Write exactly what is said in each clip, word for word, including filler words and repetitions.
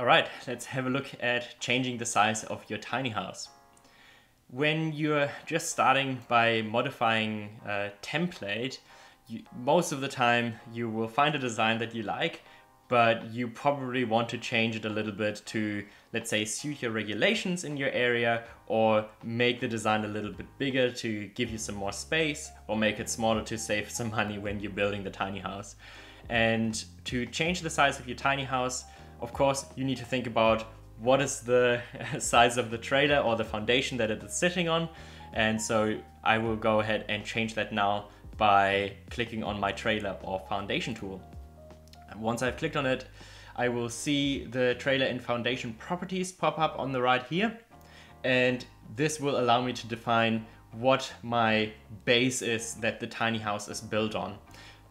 Alright, let's have a look at changing the size of your tiny house. When you're just starting by modifying a template, you, most of the time you will find a design that you like, but you probably want to change it a little bit to, let's say, suit your regulations in your area, or make the design a little bit bigger to give you some more space, or make it smaller to save some money when you're building the tiny house. And to change the size of your tiny house, of course, you need to think about what is the size of the trailer or the foundation that it is sitting on. And so I will go ahead and change that now by clicking on my trailer or foundation tool. And once I've clicked on it, I will see the trailer and foundation properties pop up on the right here. And this will allow me to define what my base is that the tiny house is built on.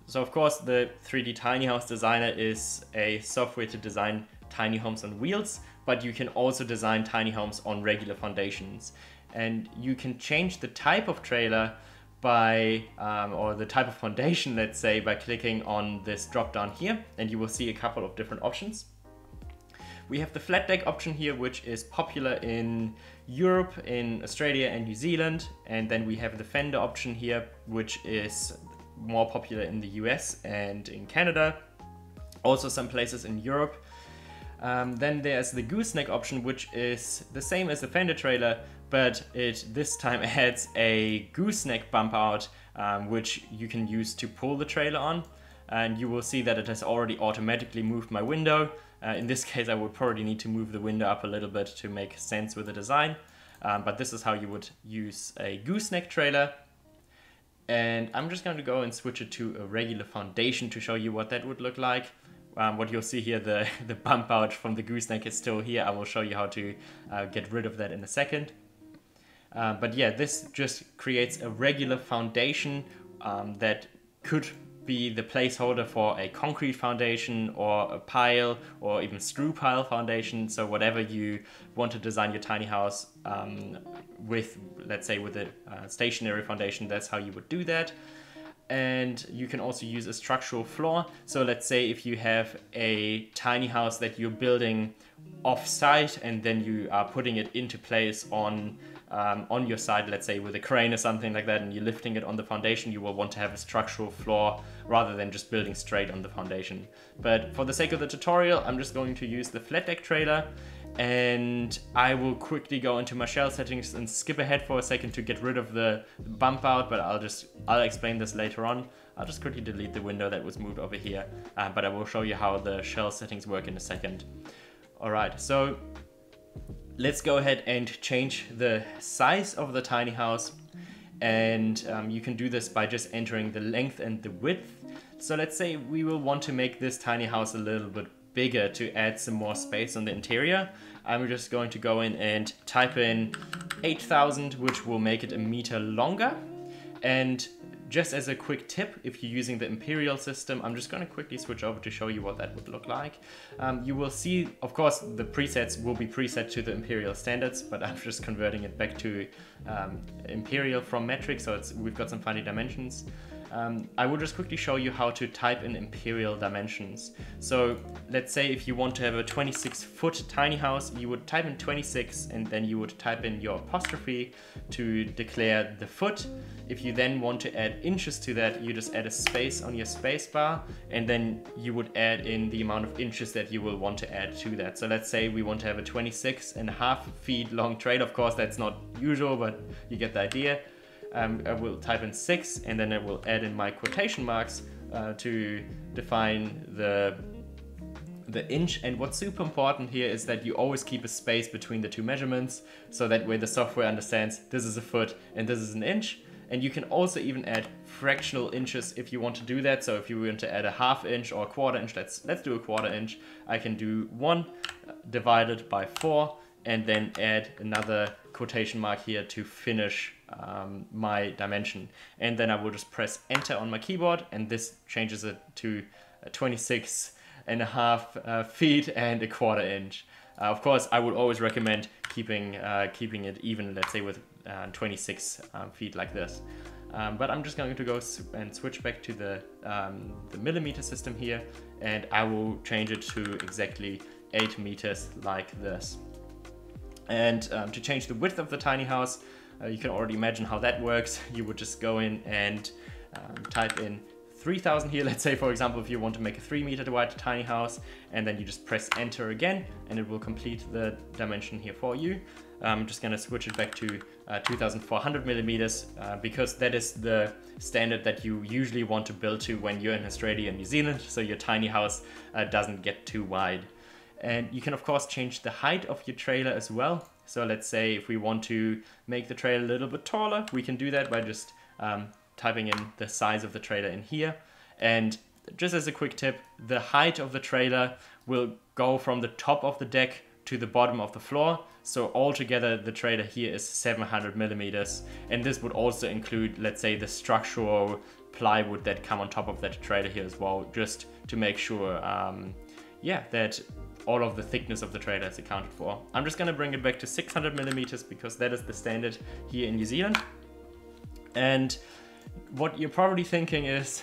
So of course, the three D Tiny House Designer is a software to design tiny homes on wheels, but you can also design tiny homes on regular foundations. And you can change the type of trailer by, um, or the type of foundation, let's say, by clicking on this drop down here, and you will see a couple of different options. We have the flat deck option here, which is popular in Europe, in Australia and New Zealand. And then we have the fender option here, which is more popular in the U S and in Canada, also some places in Europe. Um, then there's the gooseneck option, which is the same as the fender trailer, but it this time adds a gooseneck bump out, um, which you can use to pull the trailer on. And you will see that it has already automatically moved my window. Uh, in this case, I would probably need to move the window up a little bit to make sense with the design. Um, but this is how you would use a gooseneck trailer. And I'm just going to go and switch it to a regular foundation to show you what that would look like. Um, what you'll see here, the, the bump out from the gooseneck is still here. I will show you how to uh, get rid of that in a second. Uh, but yeah, this just creates a regular foundation um, that could be the placeholder for a concrete foundation or a pile or even screw pile foundation. So whatever you want to design your tiny house um, with, let's say with a uh, stationary foundation, that's how you would do that. And you can also use a structural floor. So let's say if you have a tiny house that you're building off-site and then you are putting it into place on um, on your side, let's say with a crane or something like that, and you're lifting it on the foundation, you will want to have a structural floor rather than just building straight on the foundation. But for the sake of the tutorial, I'm just going to use the flat deck trailer, and I will quickly go into my shell settings and skip ahead for a second to get rid of the bump out, but I'll just I'll explain this later on. I'll just quickly delete the window that was moved over here, uh, but I will show you how the shell settings work in a second. All right, so let's go ahead and change the size of the tiny house, and um, you can do this by just entering the length and the width. So let's say we will want to make this tiny house a little bit bigger to add some more space on the interior. I'm just going to go in and type in eight thousand, which will make it a meter longer. And just as a quick tip, if you're using the imperial system, I'm just going to quickly switch over to show you what that would look like. Um, you will see, of course, the presets will be preset to the imperial standards, but I'm just converting it back to um, imperial from metric, so it's, we've got some funny dimensions. Um, I will just quickly show you how to type in imperial dimensions. So let's say if you want to have a twenty-six foot tiny house, you would type in twenty-six and then you would type in your apostrophe to declare the foot. If you then want to add inches to that, you just add a space on your space bar, and then you would add in the amount of inches that you will want to add to that. So let's say we want to have a twenty-six and a half feet long trailer. Of course, that's not usual, but you get the idea. Um, I will type in six, and then I will add in my quotation marks uh, to define the the inch. And what's super important here is that you always keep a space between the two measurements, so that way the software understands this is a foot and this is an inch. And you can also even add fractional inches if you want to do that. So if you want to add a half inch or a quarter inch, let's let's do a quarter inch. I can do one divided by four, and then add another quotation mark here to finish um, my dimension. And then I will just press enter on my keyboard, and this changes it to twenty-six and a half uh, feet and a quarter inch. Uh, of course, I would always recommend keeping, uh, keeping it even, let's say with uh, twenty-six um, feet like this. Um, but I'm just going to go and switch back to the, um, the millimeter system here, and I will change it to exactly eight meters like this. And um, to change the width of the tiny house, uh, you can already imagine how that works. You would just go in and um, type in three thousand here, let's say, for example, if you want to make a three meter wide tiny house, and then you just press enter again and it will complete the dimension here for you. I'm just going to switch it back to uh, two thousand four hundred millimeters uh, because that is the standard that you usually want to build to when you're in Australia and New Zealand, so your tiny house uh, doesn't get too wide. And you can of course change the height of your trailer as well. So let's say if we want to make the trailer a little bit taller, we can do that by just um, typing in the size of the trailer in here. And just as a quick tip, the height of the trailer will go from the top of the deck to the bottom of the floor. So altogether the trailer here is seven hundred millimeters. And this would also include, let's say, the structural plywood that come on top of that trailer here as well, just to make sure um, yeah, that all of the thickness of the trailer is accounted for. I'm just gonna bring it back to six hundred millimeters because that is the standard here in New Zealand. And what you're probably thinking is,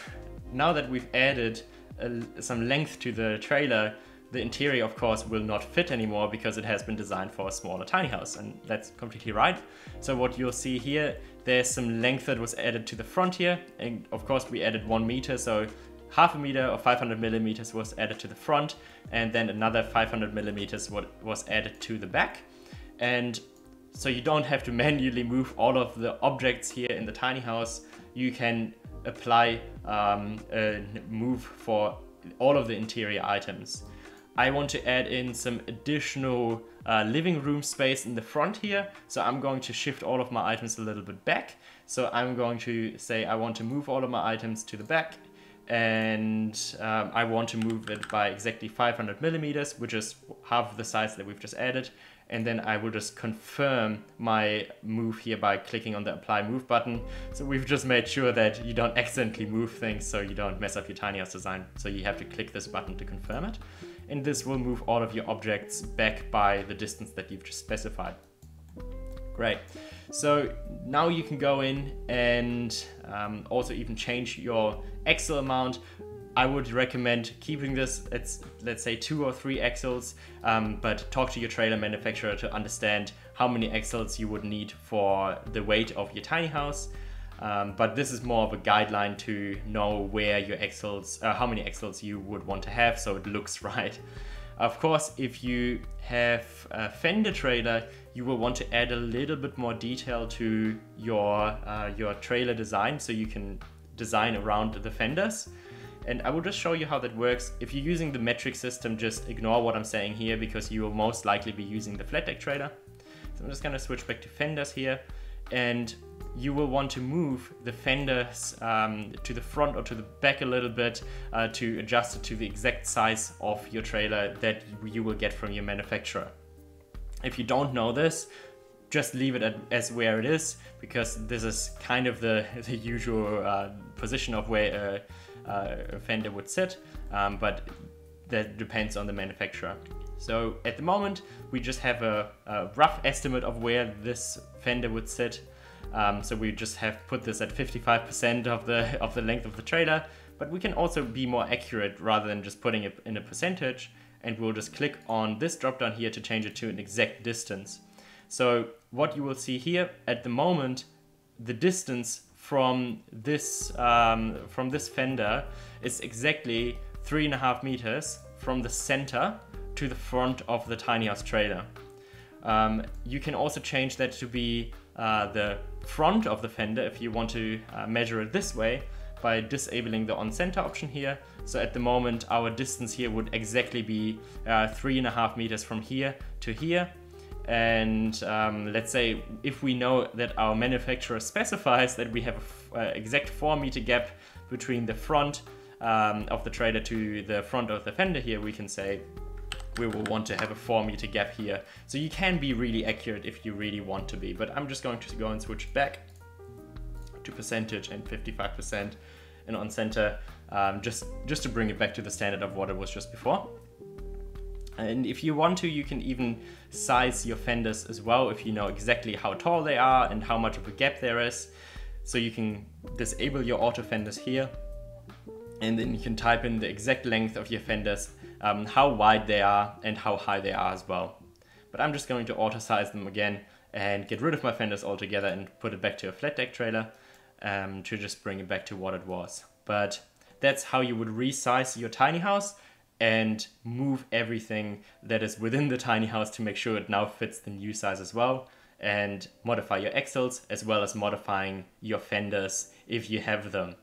now that we've added uh, some length to the trailer, the interior of course will not fit anymore because it has been designed for a smaller tiny house, and that's completely right. So what you'll see here, there's some length that was added to the front here, and of course we added one meter, so half a meter or five hundred millimeters was added to the front, and then another five hundred millimeters was added to the back. And so you don't have to manually move all of the objects here in the tiny house. You can apply um, a move for all of the interior items. I want to add in some additional uh, living room space in the front here. So I'm going to shift all of my items a little bit back. So I'm going to say I want to move all of my items to the back, and um, I want to move it by exactly five hundred millimeters, which is half the size that we've just added. And then I will just confirm my move here by clicking on the apply move button. So we've just made sure that you don't accidentally move things, so you don't mess up your tiny house design. So you have to click this button to confirm it. And this will move all of your objects back by the distance that you've just specified. Great. So now you can go in and um, also even change your axle amount. I would recommend keeping this at, let's say, two or three axles, um, but talk to your trailer manufacturer to understand how many axles you would need for the weight of your tiny house. Um, but this is more of a guideline to know where your axles, uh, how many axles you would want to have, so it looks right. Of course, if you have a fender trailer, you will want to add a little bit more detail to your, uh, your trailer design, so you can design around the fenders. And I will just show you how that works. If you're using the metric system, just ignore what I'm saying here because you will most likely be using the flat deck trailer. So I'm just gonna switch back to fenders here, and you will want to move the fenders um, to the front or to the back a little bit uh, to adjust it to the exact size of your trailer that you will get from your manufacturer. If you don't know this, just leave it at, as where it is, because this is kind of the, the usual uh, position of where a, a fender would sit, um, but that depends on the manufacturer. So at the moment, we just have a, a rough estimate of where this fender would sit. Um, so we just have put this at fifty-five percent of the, of the length of the trailer, but we can also be more accurate rather than just putting it in a percentage. And we'll just click on this drop down here to change it to an exact distance. So what you will see here at the moment, the distance from this um, from this fender is exactly three and a half meters from the center to the front of the tiny house trailer. Um, you can also change that to be uh, the front of the fender if you want to uh, measure it this way by disabling the on center option here. So at the moment our distance here would exactly be uh, three and a half meters from here to here. And um, let's say if we know that our manufacturer specifies that we have an uh, exact four meter gap between the front um, of the trailer to the front of the fender here, we can say we will want to have a four meter gap here. So you can be really accurate if you really want to be, but I'm just going to go and switch back to percentage and fifty-five percent and on center, um, just, just to bring it back to the standard of what it was just before. And if you want to, you can even size your fenders as well if you know exactly how tall they are and how much of a gap there is. So you can disable your auto fenders here, and then you can type in the exact length of your fenders um, how wide they are and how high they are as well. But I'm just going to auto size them again and get rid of my fenders altogether and put it back to a flat deck trailer um, to just bring it back to what it was. But that's how you would resize your tiny house and move everything that is within the tiny house to make sure it now fits the new size as well, and modify your axles as well as modifying your fenders if you have them.